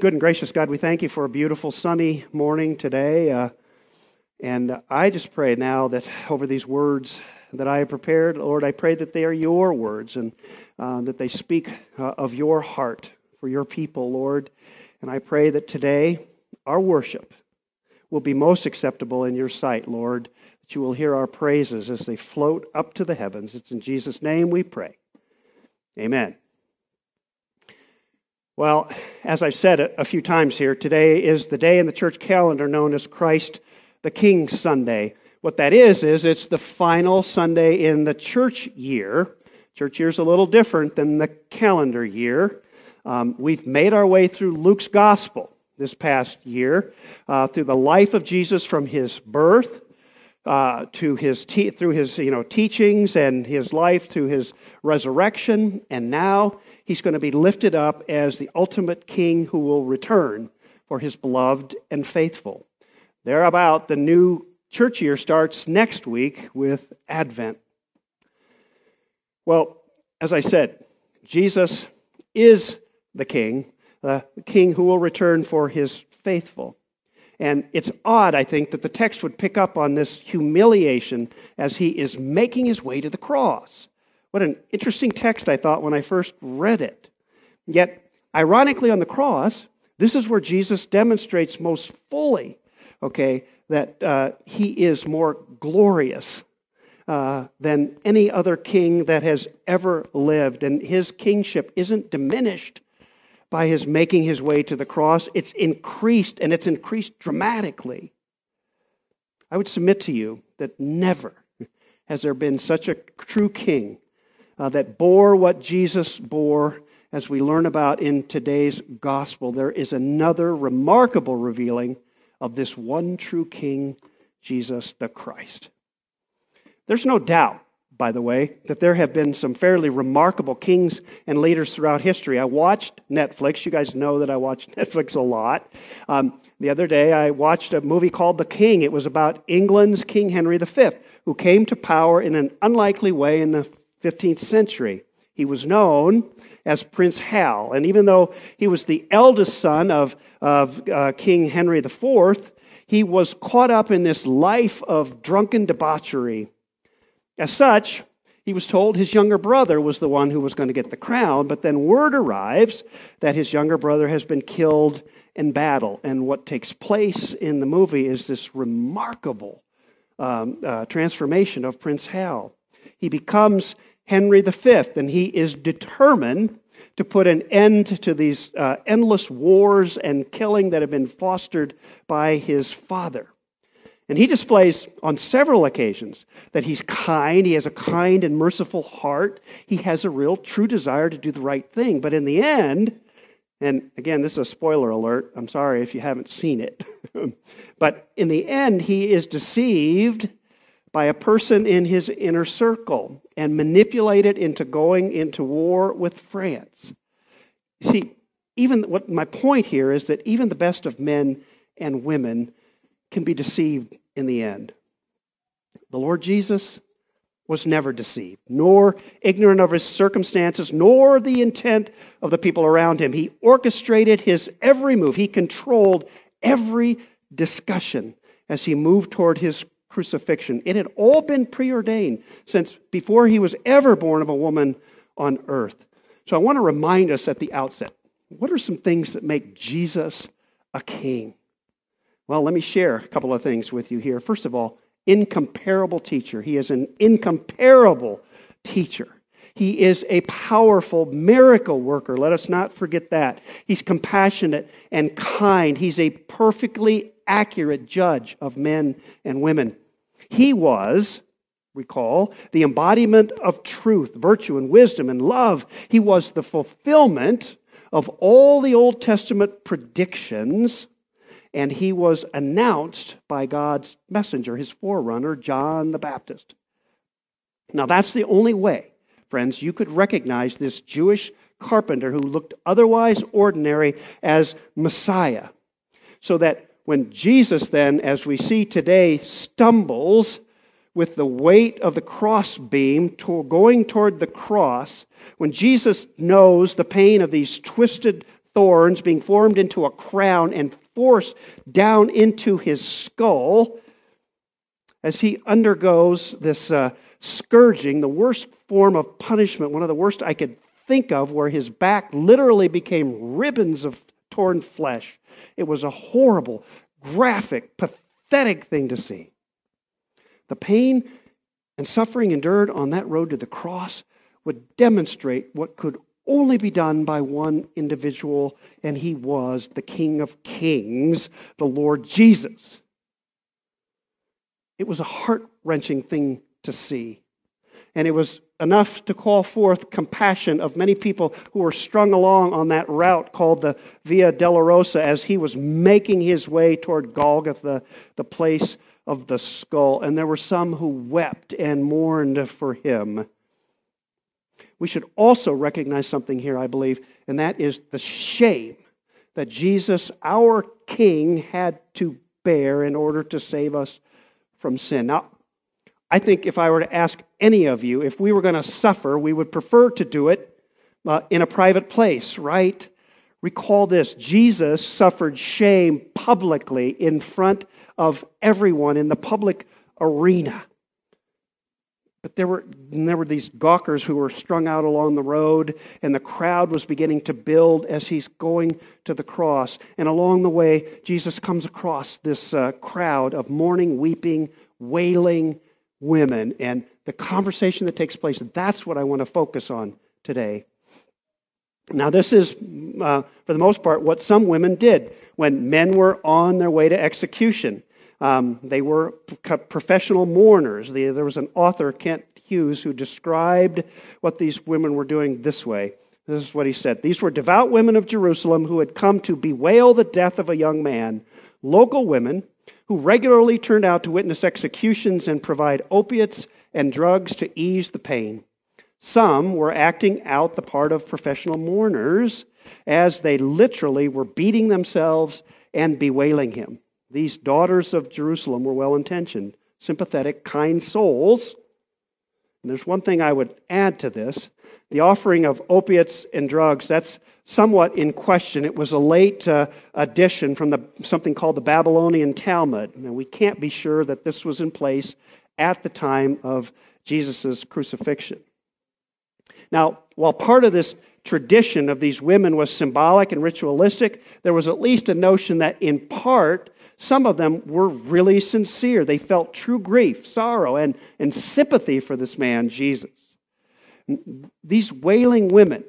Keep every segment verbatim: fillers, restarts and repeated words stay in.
Good and gracious God, we thank you for a beautiful sunny morning today. Uh, and I just pray now that over these words that I have prepared, Lord, I pray that they are your words and uh, that they speak uh, of your heart for your people, Lord. And I pray that today our worship will be most acceptable in your sight, Lord, that you will hear our praises as they float up to the heavens. It's in Jesus' name we pray. Amen. Well, as I've said a few times here, today is the day in the church calendar known as Christ the King Sunday. What that is, is it's the final Sunday in the church year. Church year is a little different than the calendar year. Um, we've made our way through Luke's Gospel this past year, uh, through the life of Jesus from his birth uh, to his te- through his you know teachings and his life to his resurrection, and now he's going to be lifted up as the ultimate king who will return for his beloved and faithful. Thereabout, the new church year starts next week with Advent. Well, as I said, Jesus is the king, the king who will return for his faithful. And it's odd, I think, that the text would pick up on this humiliation as he is making his way to the cross. What an interesting text, I thought, when I first read it. Yet, ironically, on the cross, this is where Jesus demonstrates most fully, okay, that uh, he is more glorious uh, than any other king that has ever lived. And his kingship isn't diminished by his making his way to the cross. It's increased, and it's increased dramatically. I would submit to you that never has there been such a true king Uh, that bore what Jesus bore, as we learn about in today's gospel. There is another remarkable revealing of this one true King, Jesus the Christ. There's no doubt, by the way, that there have been some fairly remarkable kings and leaders throughout history. I watched Netflix. You guys know that I watch Netflix a lot. Um, the other day, I watched a movie called The King. It was about England's King Henry the Fifth, who came to power in an unlikely way in the fifteenth century. He was known as Prince Hal, and even though he was the eldest son of, of uh, King Henry the Fourth, he was caught up in this life of drunken debauchery. As such, he was told his younger brother was the one who was going to get the crown, but then word arrives that his younger brother has been killed in battle, and what takes place in the movie is this remarkable um, uh, transformation of Prince Hal. He becomes Henry the Fifth, and he is determined to put an end to these uh, endless wars and killing that have been fostered by his father. And he displays on several occasions that he's kind, he has a kind and merciful heart, he has a real true desire to do the right thing. But in the end, and again, this is a spoiler alert, I'm sorry if you haven't seen it, but in the end, he is deceived by a person in his inner circle and manipulated into going into war with France. See, even what my point here is that even the best of men and women can be deceived in the end. The Lord Jesus was never deceived, nor ignorant of his circumstances, nor the intent of the people around him. He orchestrated his every move. He controlled every discussion as he moved toward his crucifixion. It had all been preordained since before he was ever born of a woman on earth. So I want to remind us at the outset, what are some things that make Jesus a king? Well, let me share a couple of things with you here. First of all, incomparable teacher. He is an incomparable teacher. He is a powerful miracle worker. Let us not forget that. He's compassionate and kind. He's a perfectly accurate judge of men and women. He was, recall, the embodiment of truth, virtue, and wisdom, and love. He was the fulfillment of all the Old Testament predictions, and he was announced by God's messenger, his forerunner, John the Baptist. Now, that's the only way, friends, you could recognize this Jewish carpenter who looked otherwise ordinary as Messiah. So that when Jesus then, as we see today, stumbles with the weight of the cross beam to going toward the cross, when Jesus knows the pain of these twisted thorns being formed into a crown and forced down into his skull as he undergoes this uh, scourging, the worst form of punishment, one of the worst I could think of, where his back literally became ribbons of torn flesh. It was a horrible, graphic, pathetic thing to see. The pain and suffering endured on that road to the cross would demonstrate what could only be done by one individual, and he was the King of Kings, the Lord Jesus. It was a heart-wrenching thing to see, and it was enough to call forth compassion of many people who were strung along on that route called the Via Dolorosa as he was making his way toward Golgotha, the place of the skull. And there were some who wept and mourned for him. We should also recognize something here, I believe, and that is the shame that Jesus, our King, had to bear in order to save us from sin. Now, I think if I were to ask any of you, if we were going to suffer, we would prefer to do it uh, in a private place, right? Recall this, Jesus suffered shame publicly in front of everyone in the public arena. But there were, there were these gawkers who were strung out along the road, and the crowd was beginning to build as he's going to the cross. And along the way, Jesus comes across this uh, crowd of mourning, weeping, wailing women. And the conversation that takes place, that's what I want to focus on today. Now, this is, uh, for the most part, what some women did when men were on their way to execution. Um, they were professional mourners. There was an author, Kent Hughes, who described what these women were doing this way. This is what he said. These were devout women of Jerusalem who had come to bewail the death of a young man. Local women who regularly turned out to witness executions and provide opiates and drugs to ease the pain. Some were acting out the part of professional mourners as they literally were beating themselves and bewailing him. These daughters of Jerusalem were well-intentioned, sympathetic, kind souls. And there's one thing I would add to this. The offering of opiates and drugs, that's somewhat in question. It was a late uh, addition from the, something called the Babylonian Talmud. Now, we can't be sure that this was in place at the time of Jesus' crucifixion. Now, while part of this tradition of these women was symbolic and ritualistic, there was at least a notion that in part, some of them were really sincere. They felt true grief, sorrow, and, and sympathy for this man, Jesus. These wailing women,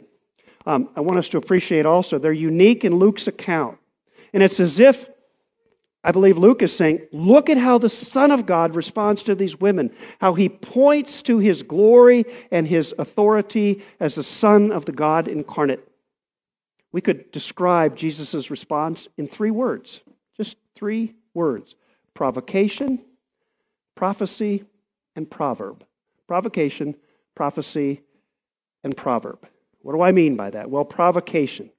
um, I want us to appreciate also, they're unique in Luke's account. And it's as if, I believe Luke is saying, look at how the Son of God responds to these women, how he points to his glory and his authority as the Son of the God incarnate. We could describe Jesus' response in three words. Just three words: provocation, prophecy, and proverb. Provocation, prophecy, and proverb. What do I mean by that? Well, provocation.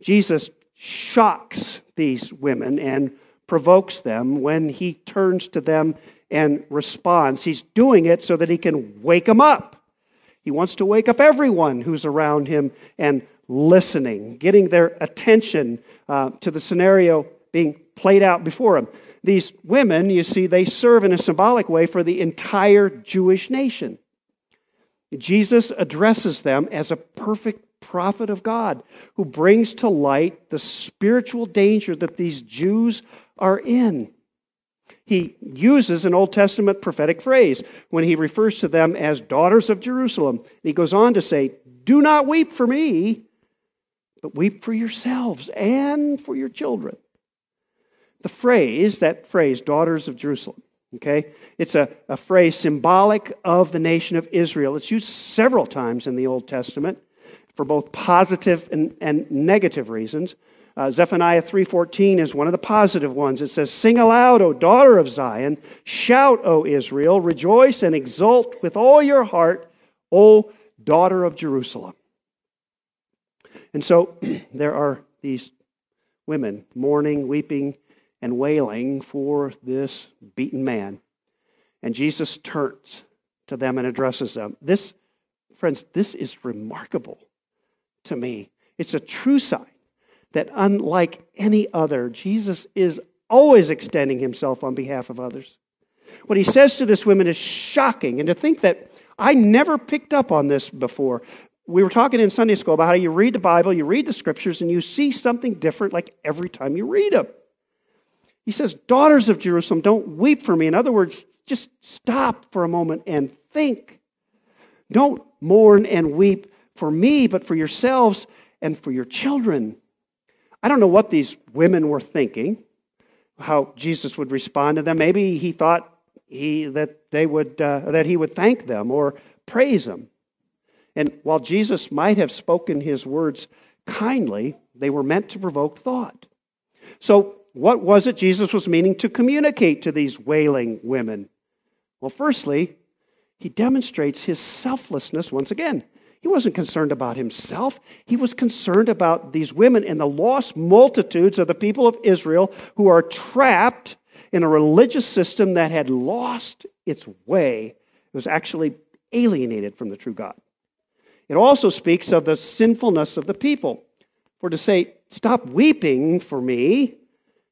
Jesus shocks these women and provokes them when he turns to them and responds. He's doing it so that he can wake them up. He wants to wake up everyone who's around him and listening, getting their attention uh, to the scenario being played out before him. These women, you see, they serve in a symbolic way for the entire Jewish nation. Jesus addresses them as a perfect prophet of God who brings to light the spiritual danger that these Jews are in. He uses an Old Testament prophetic phrase when he refers to them as daughters of Jerusalem. And he goes on to say, "Do not weep for me, but weep for yourselves and for your children." The phrase, that phrase, daughters of Jerusalem, okay, it's a, a phrase symbolic of the nation of Israel. It's used several times in the Old Testament for both positive and, and negative reasons. Uh, Zephaniah three fourteen is one of the positive ones. It says, "Sing aloud, O daughter of Zion. Shout, O Israel. Rejoice and exult with all your heart, O daughter of Jerusalem." And so there are these women mourning, weeping, and wailing for this beaten man. And Jesus turns to them and addresses them. This, friends, this is remarkable to me. It's a true sign that unlike any other, Jesus is always extending himself on behalf of others. What he says to this woman is shocking, and to think that I never picked up on this before. We were talking in Sunday school about how you read the Bible, you read the Scriptures, and you see something different like every time you read them. He says, daughters of Jerusalem, don't weep for me. In other words, just stop for a moment and think. Don't mourn and weep for me, but for yourselves and for your children. I don't know what these women were thinking, how Jesus would respond to them. Maybe he thought he that they would uh, that he would thank them or praise them. And while Jesus might have spoken his words kindly, they were meant to provoke thought. So what was it Jesus was meaning to communicate to these wailing women? Well, firstly, he demonstrates his selflessness once again. He wasn't concerned about himself. He was concerned about these women and the lost multitudes of the people of Israel who are trapped in a religious system that had lost its way. It was actually alienated from the true God. It also speaks of the sinfulness of the people. For to say, stop weeping for me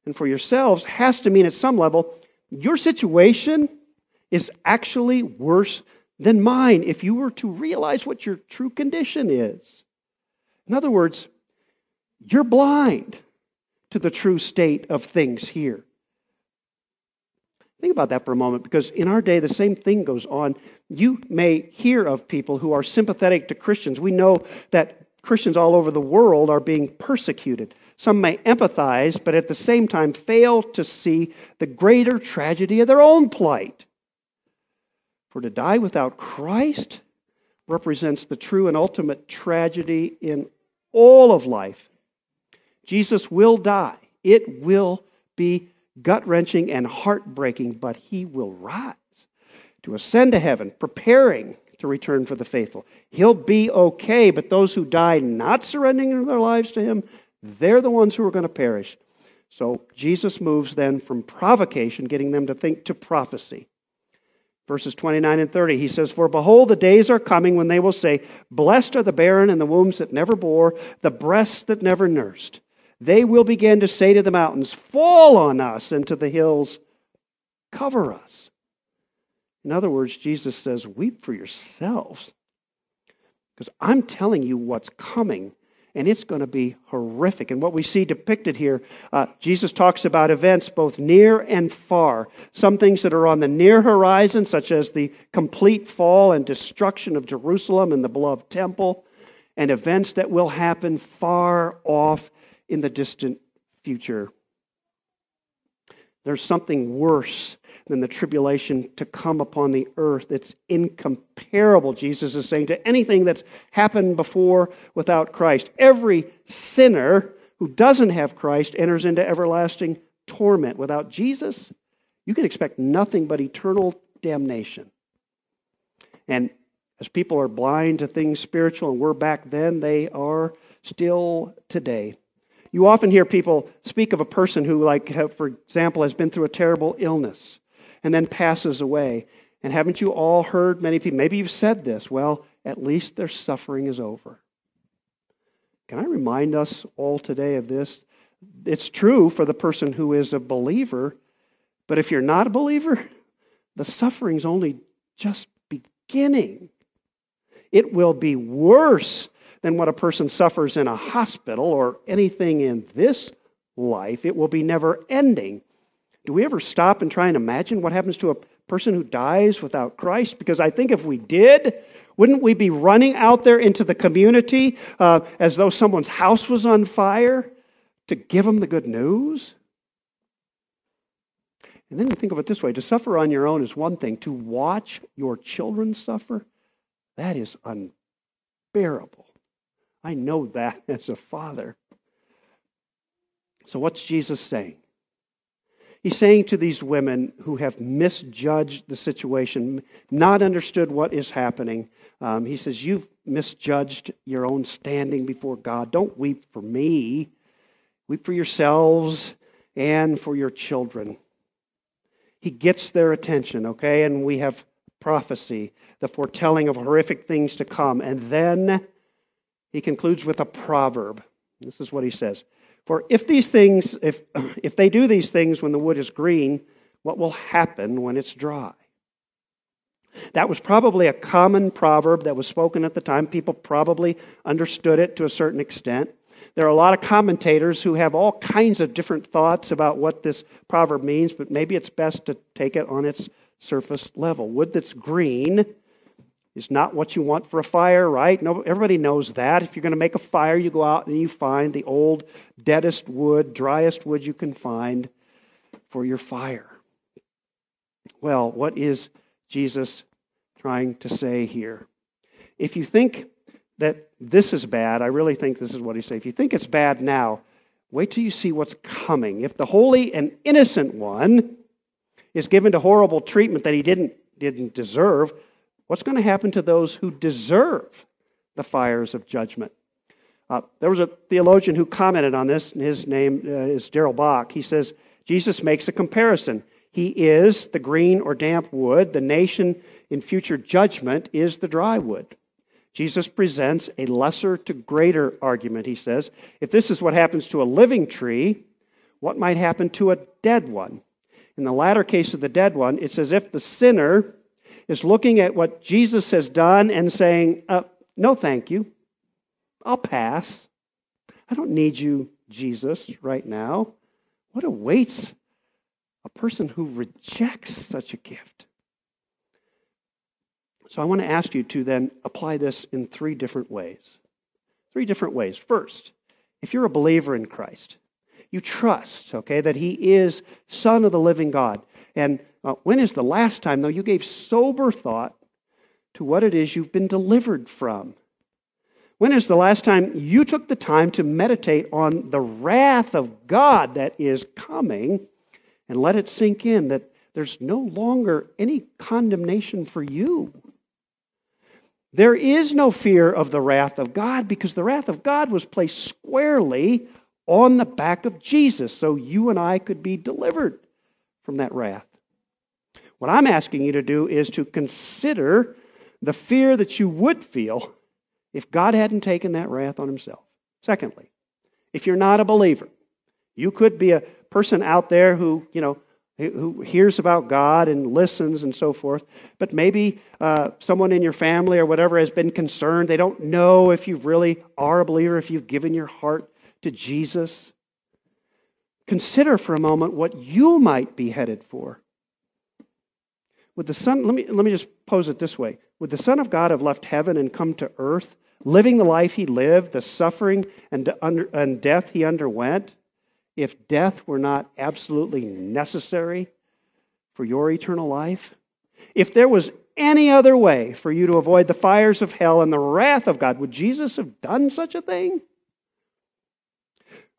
and for yourselves has to mean at some level, your situation is actually worse than mine if you were to realize what your true condition is. In other words, you're blind to the true state of things here. Think about that for a moment, because in our day, the same thing goes on. You may hear of people who are sympathetic to Christians. We know that Christians all over the world are being persecuted. Some may empathize, but at the same time fail to see the greater tragedy of their own plight. For to die without Christ represents the true and ultimate tragedy in all of life. Jesus will die. It will be gut-wrenching and heartbreaking, but he will rise to ascend to heaven, preparing to return for the faithful. He'll be okay, but those who die not surrendering their lives to him, they're the ones who are going to perish. So Jesus moves then from provocation, getting them to think, to prophecy. Verses twenty-nine and thirty, he says, for behold, the days are coming when they will say, blessed are the barren and the wombs that never bore, the breasts that never nursed. They will begin to say to the mountains, fall on us, and to the hills, cover us. In other words, Jesus says, weep for yourselves, because I'm telling you what's coming, and it's going to be horrific. And what we see depicted here, uh, Jesus talks about events both near and far. Some things that are on the near horizon, such as the complete fall and destruction of Jerusalem and the beloved temple, and events that will happen far off in the distant future. There's something worse than the tribulation to come upon the earth. It's incomparable, Jesus is saying, to anything that's happened before without Christ. Every sinner who doesn't have Christ enters into everlasting torment. Without Jesus, you can expect nothing but eternal damnation. And as people are blind to things spiritual, and were back then, they are still today. You often hear people speak of a person who, like, for example, has been through a terrible illness and then passes away. And haven't you all heard many people, maybe you've said this, well, at least their suffering is over. Can I remind us all today of this? It's true for the person who is a believer, but if you're not a believer, the suffering's only just beginning. It will be worse than what a person suffers in a hospital or anything in this life. It will be never ending. Do we ever stop and try and imagine what happens to a person who dies without Christ? Because I think if we did, wouldn't we be running out there into the community uh, as though someone's house was on fire to give them the good news? And then think of it this way. To suffer on your own is one thing. To watch your children suffer, that is unbearable. I know that as a father. So what's Jesus saying? He's saying to these women who have misjudged the situation, not understood what is happening, um, he says, you've misjudged your own standing before God. Don't weep for me. Weep for yourselves and for your children. He gets their attention, okay? And we have prophecy, the foretelling of horrific things to come. And then he concludes with a proverb. This is what he says. For if these things, if if they do these things when the wood is green, what will happen when it's dry? That was probably a common proverb that was spoken at the time. People probably understood it to a certain extent. There are a lot of commentators who have all kinds of different thoughts about what this proverb means, but maybe it's best to take it on its surface level. Wood that's green is not what you want for a fire, right? No, everybody knows that. If you're going to make a fire, you go out and you find the old, deadest wood, driest wood you can find for your fire. Well, what is Jesus trying to say here? If you think that this is bad, I really think this is what he's saying. If you think it's bad now, wait till you see what's coming. If the holy and innocent one is given to horrible treatment that he didn't, didn't deserve, what's going to happen to those who deserve the fires of judgment? Uh, there was a theologian who commented on this, and his name uh, is Darrell Bock. He says, Jesus makes a comparison. He is the green or damp wood. The nation in future judgment is the dry wood. Jesus presents a lesser to greater argument, he says. If this is what happens to a living tree, what might happen to a dead one? In the latter case of the dead one, it's as if the sinner is looking at what Jesus has done and saying, uh, no thank you, I'll pass. I don't need you, Jesus, right now. What awaits a person who rejects such a gift? So I want to ask you to then apply this in three different ways. Three different ways. First, if you're a believer in Christ, you trust, okay, that He is Son of the living God. And uh, when is the last time, though, you gave sober thought to what it is you've been delivered from? When is the last time you took the time to meditate on the wrath of God that is coming and let it sink in that there's no longer any condemnation for you? There is no fear of the wrath of God because the wrath of God was placed squarely on the back of Jesus so you and I could be delivered from that wrath. What I'm asking you to do is to consider the fear that you would feel if God hadn't taken that wrath on Himself. Secondly, if you're not a believer, you could be a person out there who, you know, who hears about God and listens and so forth, but maybe uh, someone in your family or whatever has been concerned. They don't know if you really are a believer, if you've given your heart to Jesus. Consider for a moment what you might be headed for. Would the Son, let me let me just pose it this way. Would the Son of God have left heaven and come to earth, living the life He lived, the suffering and, under, and death He underwent, if death were not absolutely necessary for your eternal life? If there was any other way for you to avoid the fires of hell and the wrath of God, would Jesus have done such a thing?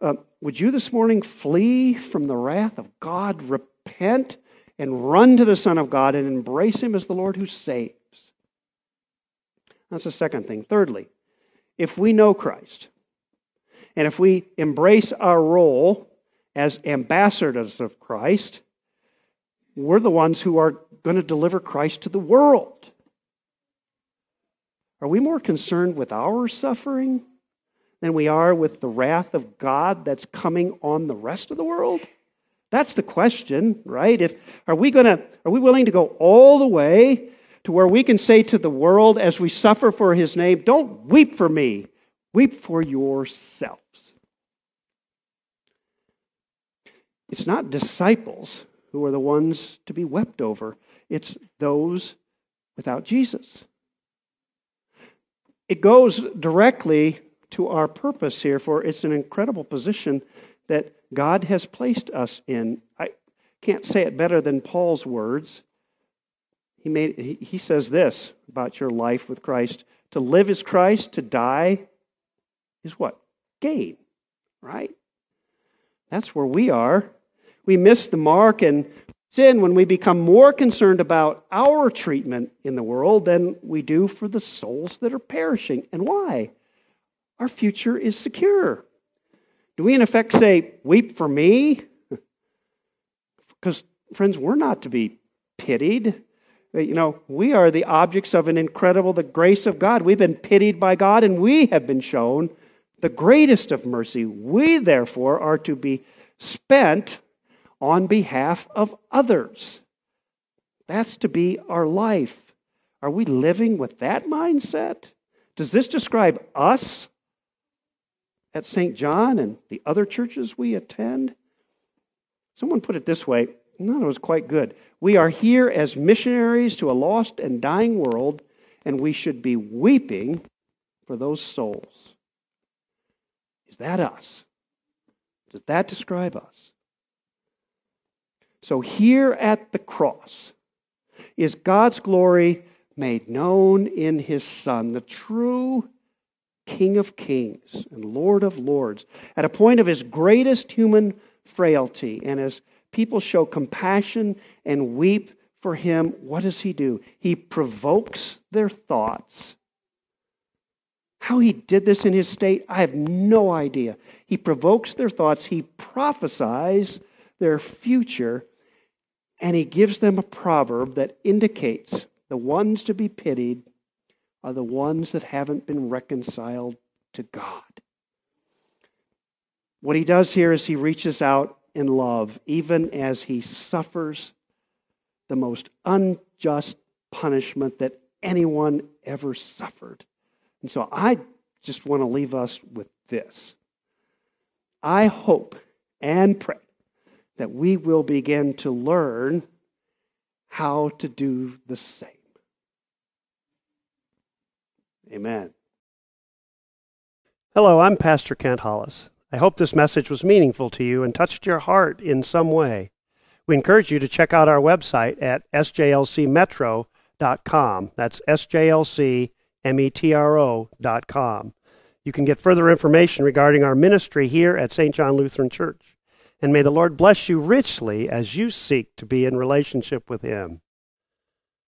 Uh, would you this morning flee from the wrath of God, repent, and run to the Son of God and embrace Him as the Lord who saves? That's the second thing. Thirdly, if we know Christ, and if we embrace our role as ambassadors of Christ, we're the ones who are going to deliver Christ to the world. Are we more concerned with our suffering than we are with the wrath of God that's coming on the rest of the world? That's the question, right? If are we going to are we willing to go all the way to where we can say to the world as we suffer for His name, "Don't weep for me, weep for yourselves"? It's not disciples who are the ones to be wept over. It's those without Jesus. It goes directly to our purpose here, for it's an incredible position that God has placed us in. I can't say it better than Paul's words. He made he says this about your life with Christ: to live is Christ, to die is what? Gain, right? That's where we are. We miss the mark and sin when we become more concerned about our treatment in the world than we do for the souls that are perishing. And why? Our future is secure. Do we in effect say, "Weep for me"? Because, friends, we're not to be pitied. You know, we are the objects of an incredible, the grace of God. We've been pitied by God, and we have been shown the greatest of mercy. We, therefore, are to be spent on behalf of others. That's to be our life. Are we living with that mindset? Does this describe us at Saint John and the other churches we attend? Someone put it this way. No, it was quite good. We are here as missionaries to a lost and dying world, and we should be weeping for those souls. Is that us? Does that describe us? So here at the cross is God's glory made known in His Son, the true King of Kings and Lord of Lords, at a point of His greatest human frailty. And as people show compassion and weep for Him, what does He do? He provokes their thoughts. How He did this in His state, I have no idea. He provokes their thoughts. He prophesies their future, and He gives them a proverb that indicates the ones to be pitied are the ones that haven't been reconciled to God. What He does here is He reaches out in love, even as He suffers the most unjust punishment that anyone ever suffered. And so I just want to leave us with this. I hope and pray that we will begin to learn how to do the same. Amen. Hello, I'm Pastor Kent Hollis. I hope this message was meaningful to you and touched your heart in some way. We encourage you to check out our website at S J L C metro dot com. That's S J L C metro dot com. You can get further information regarding our ministry here at Saint John Lutheran Church. And may the Lord bless you richly as you seek to be in relationship with Him.